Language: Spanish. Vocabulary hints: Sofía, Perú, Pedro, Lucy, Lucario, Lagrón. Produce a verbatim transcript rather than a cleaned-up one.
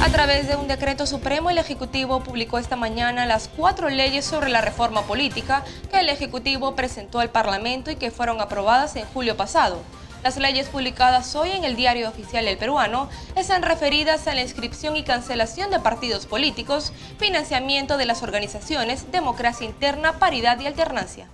A través de un decreto supremo, el Ejecutivo publicó esta mañana las cuatro leyes sobre la reforma política que el Ejecutivo presentó al Parlamento y que fueron aprobadas en julio pasado. Las leyes publicadas hoy en el Diario Oficial del Peruano están referidas a la inscripción y cancelación de partidos políticos, financiamiento de las organizaciones, democracia interna, paridad y alternancia.